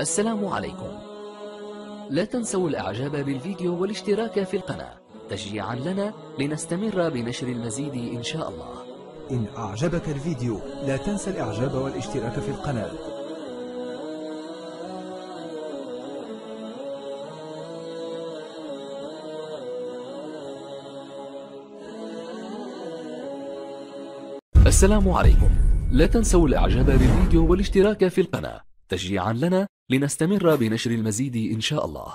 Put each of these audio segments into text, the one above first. السلام عليكم. لا تنسوا الإعجاب بالفيديو والاشتراك في القناة تشجيعا لنا لنستمر بنشر المزيد إن شاء الله. إن أعجبك الفيديو لا تنسى الإعجاب والاشتراك في القناة. السلام عليكم. لا تنسوا الإعجاب بالفيديو والاشتراك في القناة تشجيعا لنا لنستمر بنشر المزيد إن شاء الله.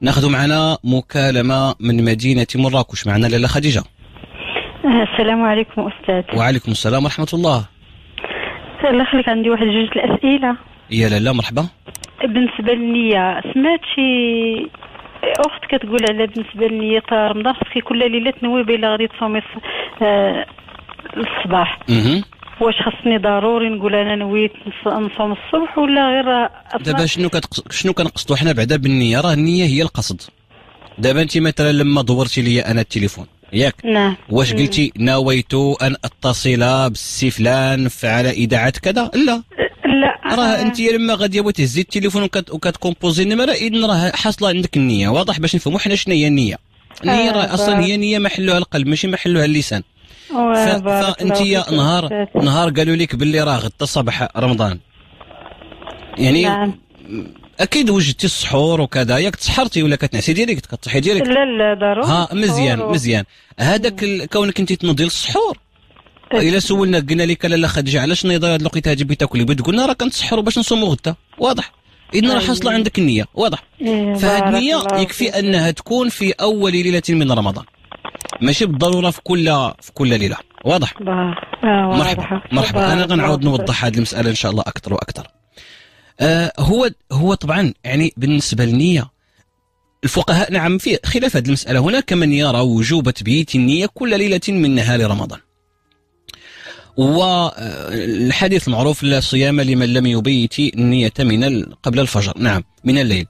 ناخذ معنا مكالمة من مدينة مراكش. معنا لاله خديجة. السلام عليكم أستاذ. وعليكم السلام ورحمة الله. الله يخليك، عندي واحد جوج الأسئلة. يا لاله مرحبا. بالنسبة للنية، سمعت شي اخت كتقول على بالنسبه لي تاع رمضان خصك كل ليله تنوي بلا غادي تصومي الصباح. واش خصني ضروري نقول انا نويت نصوم الصبح ولا غير دابا شنو كنقصدوا حنا بعدا بالنيه؟ راه النيه هي القصد. دابا انت مثلا لما دورتي لي انا التليفون ياك، واش قلتي نويت ان اتصل بالسي فلان على اذاعه كذا؟ لا، راه انت لما غادي تهزي التليفون وكتكومبوزي النمره، اذن راه حاصله عندك النيه. واضح باش نفهموا حنا شنو هي النيه. النيه راه اصلا هي نيه محلها القلب ماشي محلها اللسان. فانت نهار قالوا لك باللي راه غدا صباح رمضان، يعني اكيد وجدتي السحور وكذا ياك، تسحرتي ولا كتنعسي ديريكت كتصحي ديريكت؟ لا ضروري. مزيان هذاك كونك انت تنوضي للسحور. إلا سولنا قلنا لك لاله خديجة علاش نايضة هاد الوقيته تجيبي تاكلي بيض، قلنا راه كنتسحروا باش نصوموا غدا. واضح، إذن راه حاصله عندك النية. واضح، فهاد النية يكفي أنها تكون في أول ليلة من رمضان، ماشي بالضرورة في كل ليلة. واضح؟ مرحبا. أنا غنعاود نوضح هاد المسألة إن شاء الله أكثر وأكثر. هو طبعا يعني بالنسبة للنية الفقهاء نعم في خلاف هاد المسألة. هناك من يرى وجوب تبييت النية كل ليلة من نهار رمضان، والحديث المعروف لا صيام لمن لم يبيت النية قبل الفجر، نعم من الليل.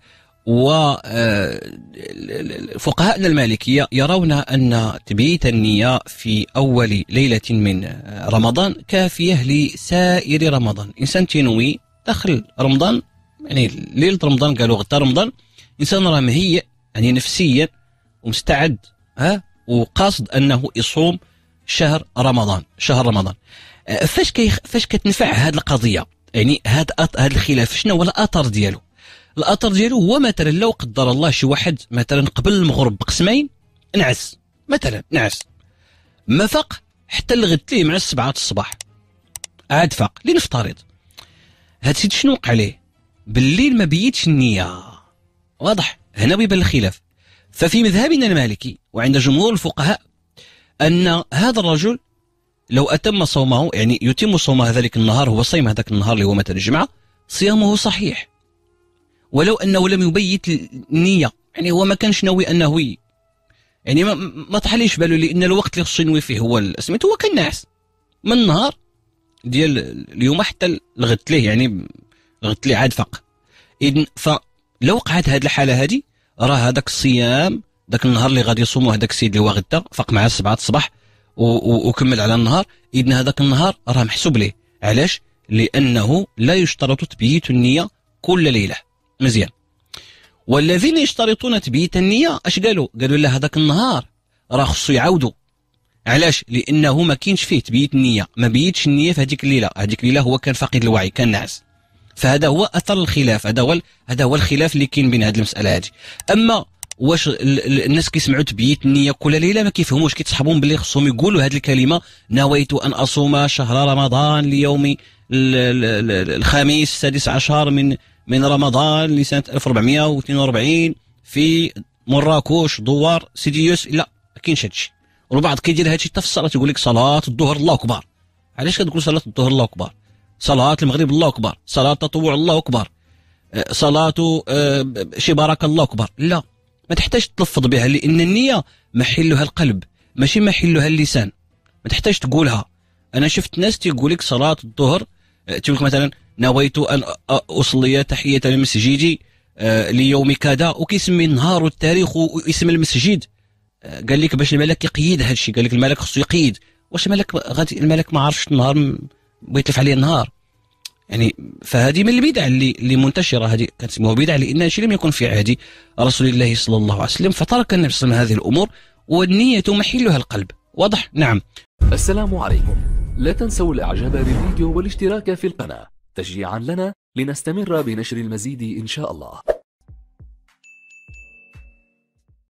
وفقهاءنا المالكية يرون أن تبييت النية في أول ليلة من رمضان كافية لسائر رمضان. إنسان تنوي داخل رمضان، يعني ليلة رمضان قالوا غدا رمضان، إنسان راه مهيئ يعني نفسيا ومستعد وقاصد أنه يصوم شهر رمضان. فاش كتنفع هذه القضيه؟ يعني هذا الخلاف شنو هو الاثر ديالو؟ الاثر ديالو هو مثلا لو قدر الله شي واحد مثلا قبل المغرب بقسمين نعس ما فاق حتى الغد ليه مع 7 الصباح، عاد فاق لنفترض. هذا السيد شنو وقع ليه؟ بالليل ما بيتش النيه. واضح، هنا بيبان الخلاف. ففي مذهبنا المالكي وعند جمهور الفقهاء أن هذا الرجل لو أتم صومه، يعني يتم صومه ذلك النهار، هو صيم هذاك النهار اللي هو مثلا الجمعة، صيامه صحيح ولو أنه لم يبيت النية. يعني هو ما كانش ناوي أنه، يعني ما طحليش بالو لأن الوقت اللي خصو ينوي فيه هو سميتو، هو كان ناعس من النهار ديال اليوم حتى الغد ليه، يعني الغد ليه عاد فاق. إذن فلو وقعت هذه الحالة هذه راه هذاك الصيام ذاك النهار اللي غادي يصوموا هذاك السيد اللي هو غدا فاق مع 7 الصباح وكمل على النهار، اذن هذاك النهار راه محسوب ليه. علاش؟ لانه لا يشترط تبييت النيه كل ليله. مزيان. والذين يشترطون تبييت النيه اش قالوا لا هذاك النهار راه خصو يعاودوا. علاش؟ لانه ما كاينش فيه تبييت النيه، ما بيتش النيه في هذيك الليله. هذيك الليله هو كان فاقد الوعي، كان ناعس. فهذا هو اثر الخلاف، هذا هو الخلاف اللي كاين بين هذه المساله هذه. اما واش الناس كيسمعوا تبييت النيه كل ليله ما كيفهموش، كيتصحبون باللي خصهم يقولوا هذه الكلمه نويت ان اصوم شهر رمضان ليوم الخميس 16 من رمضان لسنه 1442 في مراكش دوار سيدي يوسف. لا ما كاينش هذا الشيء. والبعض كيدير هذا الشيء حتى في الصلاه، تيقول لك صلاه الظهر الله اكبر. علاش كتقول صلاه الظهر الله اكبر؟ صلاه المغرب الله اكبر، صلاه التطوع الله اكبر، صلاه شي بركه الله اكبر. لا، ما تحتاج تلفظ بها لأن النية محلها القلب ماشي محلها اللسان. ما تحتاج تقولها. أنا شفت ناس تيقول لك صلاة الظهر، تيقول لك مثلا نويت أن أصلي تحية المسجد ليوم كذا، وكيسمي النهار والتاريخ واسم المسجد. قال لك باش الملك يقيد هذا الشيء، قال لك الملك خصو يقيد. واش الملك ما عرفش النهار، بغيت تلف عليه النهار؟ يعني فهذه من البدع اللي منتشره، هذه كانت اسمها بدع لان شيء لم يكن في عهد رسول الله صلى الله عليه وسلم، فترك النبي صلى الله عليه وسلم هذه الامور والنيه محلها القلب. واضح؟ نعم. السلام عليكم، لا تنسوا الاعجاب بالفيديو والاشتراك في القناه تشجيعا لنا لنستمر بنشر المزيد ان شاء الله.